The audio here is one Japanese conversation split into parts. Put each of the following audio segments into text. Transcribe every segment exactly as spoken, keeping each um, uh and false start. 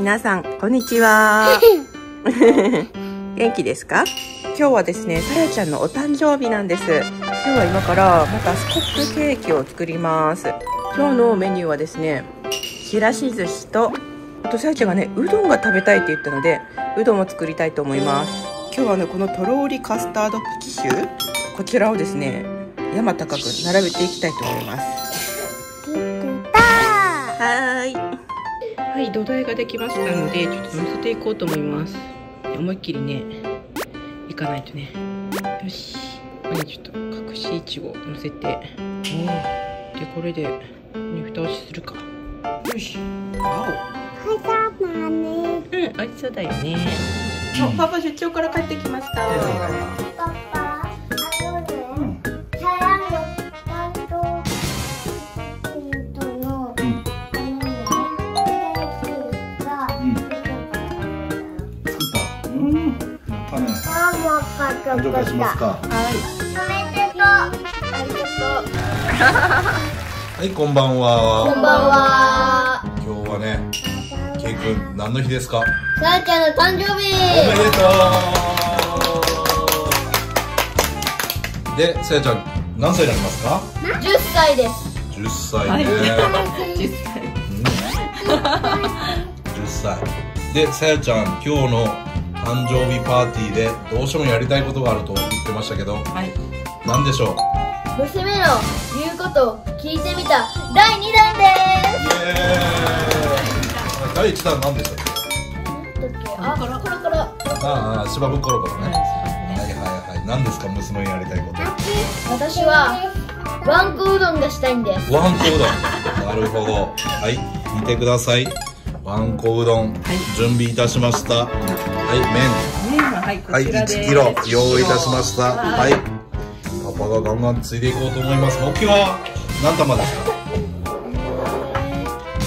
皆さんこんにちは。元気ですか？今日はですね、さやちゃんのお誕生日なんです。今日は今からまたスコップケーキを作ります。今日のメニューはですね、ちらし寿司と、あとさやちゃんがね、うどんが食べたいって言ったので、うどんを作りたいと思います。今日はね、このとろーりカスタードプチシュー、こちらをですね、山高く並べていきたいと思います。はーい、はい、土台ができましたので、ちょっと乗せていこうと思います。思いっきりね、いかないとね。よし、これちょっと隠しいちごをのせて、おで、これで蓋押しするか。よし、わお、うん、美味しそうだよね。うん、パパ出張から帰ってきました。パパ、あとでサヤの担当生徒のケーキが食べますか？はい。おめでとう。ありがとう。はい、こんばんは。こんばんは。今日はね、ケイ君何の日ですか？さやちゃんの誕生日。おめでとう。で、さやちゃん何歳になりますか？十歳です。十歳ね。十歳。十歳。で、さやちゃん今日の誕生日パーティーでどうしてもやりたいことがあると言ってましたけど、はい、何でしょう？娘の言うことを聞いてみただいにだんです。だいいちだん何でしたっけ？なんだっけ？あ、コロコロコロ。ああ、芝生コロコロね。はいはいはい。何ですか、娘にやりたいこと？私はわんこうどんがしたいんです。わんこうどん。なるほど。はい、見てください。わんこうどん、はい、準備いたしました。はい、麺。麺は、はい、こちらです。はい、いちキロ用意いたしました。はい。パパがガンガンついでいこうと思います。目標は何玉ですか？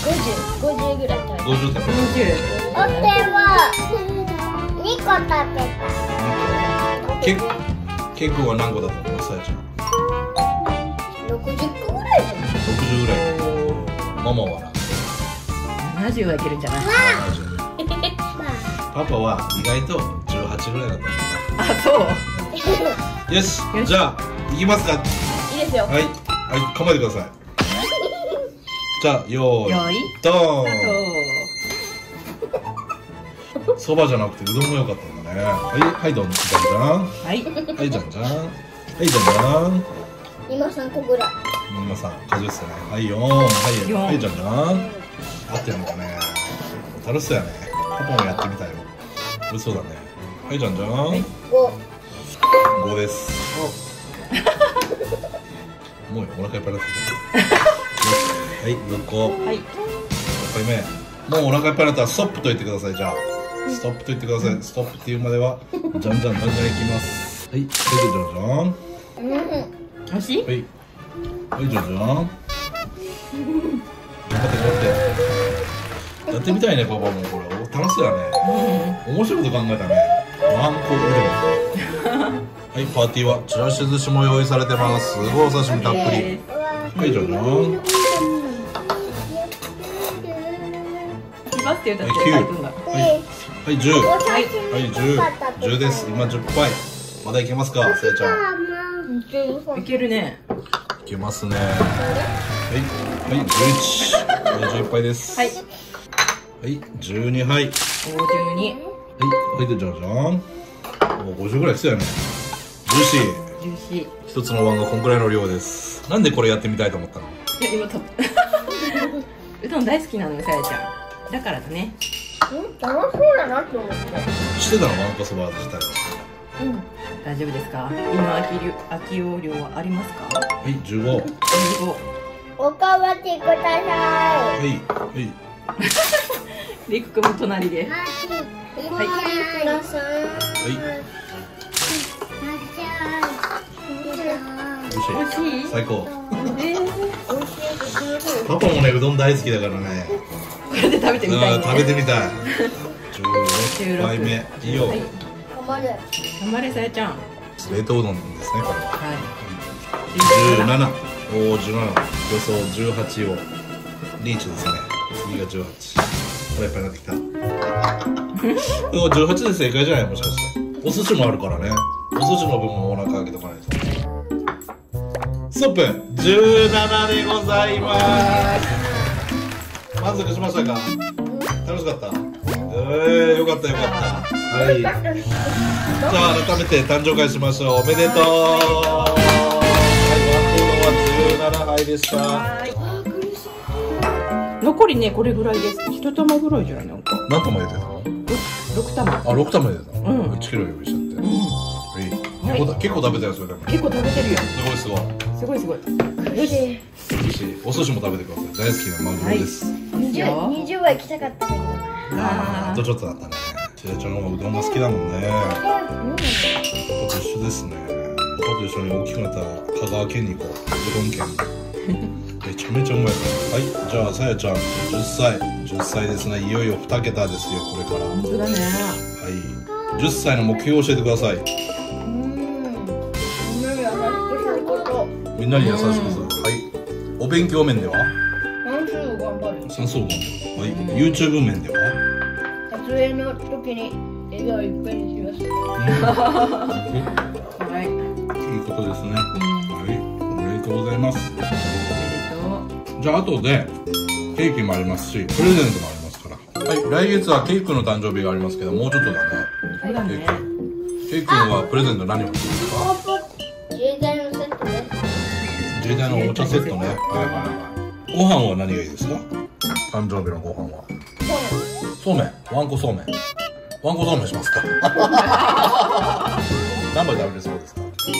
五十、五十ぐらい食べた。五十食べた。五十。お手は二個食べた。け、けいくんは何個だと思います？さやちゃん。六十個ぐらいじゃない？六十ぐらい。ママは。ななじゅうはいけるんじゃない？パパは意外とじゅうはちぐらいだった。あ、そう。よし、じゃあ行きますか。いいですよ。はいはい、構えてください。じゃあ用意ドーン。そばじゃなくてうどんも良かったんだね。はいはいどんじゃんじゃん。はいはいじゃんじゃん。はいじゃんじゃん。今三個ぐらい。今三個ですね。はいよんはいはいじゃんじゃん。合ってるのかね。楽しそうやね。パパもやってみたいよ。美味しそうだね。はい、じゃんじゃん。五。五です。もうお腹いっぱいだった。はい、六個。はい。ろっかいめ。もうお腹いっぱいだったらストップと言ってください。じゃあ。ストップと言ってください。ストップっていうまでは。じゃんじゃんじゃんじゃんいきます。はい、はい、じゃんじゃん。うん。おいしい。はい。はい、じゃんじゃん。頑張って頑張って。やってみたいね、パパもこれ楽しそうだね。面白いこと考えたね。ワンコうどん。はい、パーティーはちらし寿司も用意されてます。すごいお刺身たっぷり。はい、じゃじゃん。はい、はい、十。はい、十。十です。今十杯。まだいけますか、さやちゃん。いけるね。いけますね。はい、はい、十一。はい、十杯です。はい。はい、十二杯。五十二。はい、はい、じゃじゃん。もう五十ぐらい必要やね。ジューシー。ジューシー。一つのワンがこんくらいの量です。なんでこれやってみたいと思ったの？いや、今と。うどん大好きなのよ、さやちゃん。だからだね。うん、楽しそうだなと思って。してたの、わんこそば自体は。うん。大丈夫ですか？今、空き量、空き容量はありますか？はい、十五。十五。おかわりください。はい、はい。りくくんも隣で。はい。おいしい。最高。パパもね、うどん大好きだからね。これで食べてみたい。食べてみたい。十六杯目。いいよ。頑張れ。頑張れ、さやちゃん。冷凍うどんですね、これは。はい。十七。おお、十七。予想十八を。リーチですね。次が十八。腹いっぱいになってきた。じゅうはちで正解じゃない、もしかして。お寿司もあるからね。お寿司の分もお腹開けとかないと。ストップじゅうななでございます。満足しましたか？楽しかった？えー、よかったよかった。はい、じゃあ改めて誕生会しましょう。おめでとう。はい、ワンコードはじゅうななはいでした。残りね、これぐらいです。一玉ぐらいじゃないの？何玉入れてたの？六玉。あ、六玉入れたの。うん、いちキロ用意しちゃって。うん。結構結構食べたよ、それでも。結構食べてるよ。すごいすごい。すごいすごい。よし。お寿司も食べてください。大好きなマグロです。二十二十は行きたかったけど。ああ、とちょっとだったね。ちえちゃんの方がうどんが好きだもんね。パパと一緒ですね。パパと一緒に大きくなったら香川県に行こう。うどん県。めちゃめちゃうまいから。はい、じゃあさやちゃんじゅっさい、じゅっさいですね。いよいよに桁ですよ、これから。本当だね。はい、じゅっさいの目標を教えてください。みんなに優しくすること。はい。お勉強面では？算数を頑張る。算数を頑張る。はい。YouTube 面では？撮影の時に笑顔いっぱいにします。はい。いいことですね。はい。おめでとうございます。じゃあ後でケーキもありますし、プレゼントもありますから。はい、来月はケイ君の誕生日がありますけど、もうちょっとだね。ケイ君。ケイ君はプレゼント何を欲しいですか？自衛隊のセットね。自衛隊のおもちゃセットね。はいはいはい。ご飯は何がいいですか？誕生日のご飯は。そうめん。わんこそうめん。わんこそうめんしますか？何杯食べれそうですか？き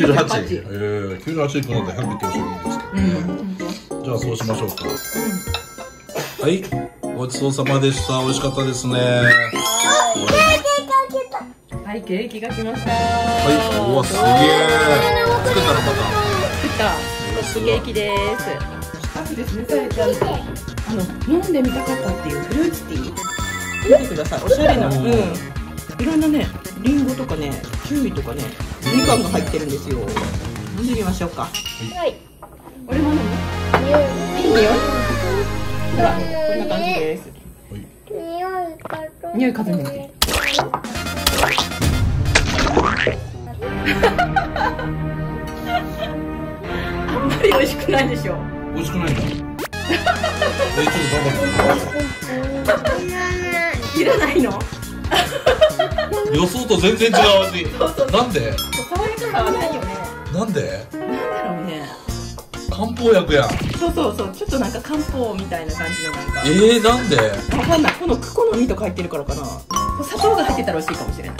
ゅうじゅうはち。ええ、きゅうじゅうはち分だとひゃくいってほしいんですけど。じゃあそうしましょうか。はい、ごちそうさまでした。美味しかったですね。はい、ケーキが来ました。はい、うわ、すげえ。作ったのまた。作った。ケーキです。あとですね、さやちゃん、あの飲んでみたかったっていうフルーツティー。見てください。おしゃれな。うん。いろんなね、リンゴとかね、キウイとかね、みかんが入ってるんですよ。飲んでみましょうか。はい。俺も飲む。いいよ。ほら、こんな感じです。匂い嗅いでみて。あんまり美味しくないでしょ。美味しくないんだ。え、ちょっと頑張って。いらないの？予想と全然違う味。なんで？爽やかさはないよね。なんで？なんだろうね。漢方薬やん。そうそうそう、ちょっとなんか漢方みたいな感じのなんか。ええ、なんで？わかんない。このクコの実とか入ってるからかな。砂糖が入ってたら美味しいかもしれない。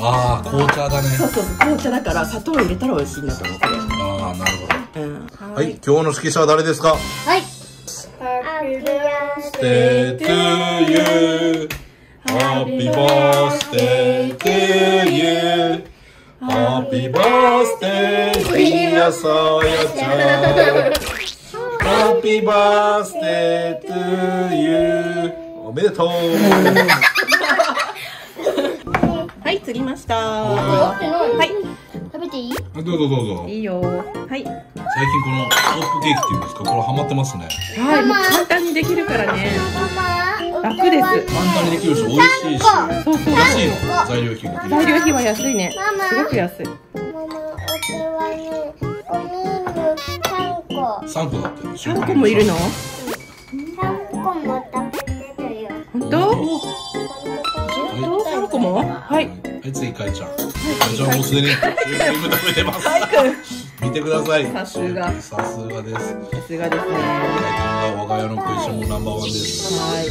ああ、紅茶だね。そうそうそう、紅茶だから砂糖を入れたら美味しいんだと思って。ああ、なるほど。うん。はい、今日の指揮者は誰ですか？はい。Happy birthday to you. Happy birthday to you.Happy birthday, dear Soya-chan. Happy birthday to you. おめでとう。はい、釣りました。はい。食べていい？どうぞどうぞ。いいよ。はい。最近このホップケーキっていうんですか、これハマってますね。はい、もう簡単にできるからね。楽です。簡単にできるし、美味しいし。そうそう。安いの。材料費が。材料費は安いね。すごく安い。ママ、お手はね、おみんご三個。三個だって。三個もいるの？三個も食べてるよ。本当？本当？三個も？はい。はい、次かいちゃん。かいちゃんもうすでにじゅうきゅう個食べてます。見てください。さすが。さすがです。さすがですね。かいちゃんが我が家の食いしん坊ナンバーワンです。はい。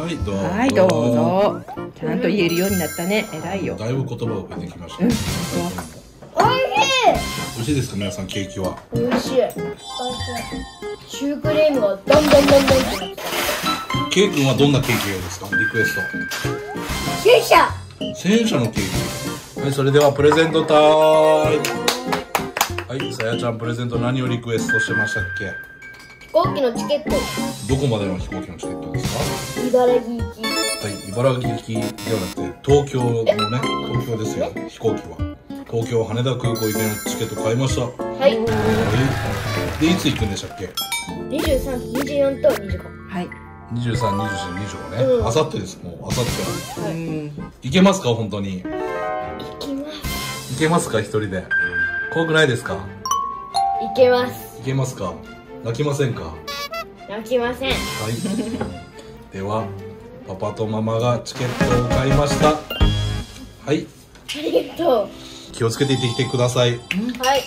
はい、どうぞ。はい、どうぞ。ちゃんと言えるようになったね。えらいよ。だいぶ言葉を覚えてきました。美味しい。美味しいですか、皆さん、ケーキは。美味しい。美味しい。シュークリームがどんどんどんどんってなった。ケイ君はどんなケーキ用ですか、リクエスト。戦車。戦車のケーキ。はい、それではプレゼントタイム。はい、さやちゃん、プレゼント何をリクエストしてましたっけ。飛行機のチケット。どこまでの飛行機のチケットですか？茨城行き。はい、茨城行きではなくて東京のね、東京ですよ。飛行機は東京羽田空港行きのチケット買いました。はい。で、いつ行くんでしたっけ？にじゅうさん、にじゅうよんとにじゅうご。はい、にじゅうさん、にじゅうよん、にじゅうごね、うん、明後日です。もう明後日は、はい、行けますか？本当に行きます。行けますか？一人で怖くないですか？行けます。行けますか？泣きませんか？泣きません。はい。ではパパとママがチケットを買いました。はい、ありがとう。気をつけて行ってきてください。はい。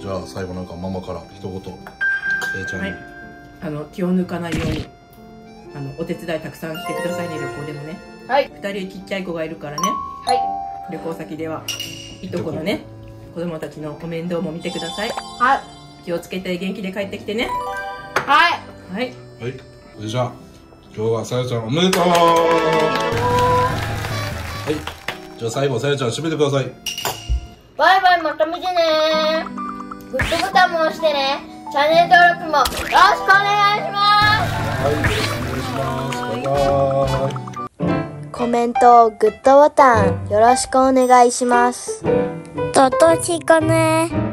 じゃあ最後なんかママから一言、えーちゃんに。はい、あの気を抜かないように、あのお手伝いたくさんしてくださいね、旅行でもね。はい。ふたりちっちゃい子がいるからね。はい。旅行先ではいとこのね、子供たちのお面倒も見てください。はい。気をつけて元気で帰ってきてね。はい。はい、はい、それじゃあ今日はさやちゃんおめでとう。はい、じゃあ最後さやちゃん締めてください。バイバイ、また見てねー。グッドボタンも押してね。チャンネル登録もよろしくお願いします。はい、お願いします。バイバイ。コメント、グッドボタンよろしくお願いします。とっとしかねー。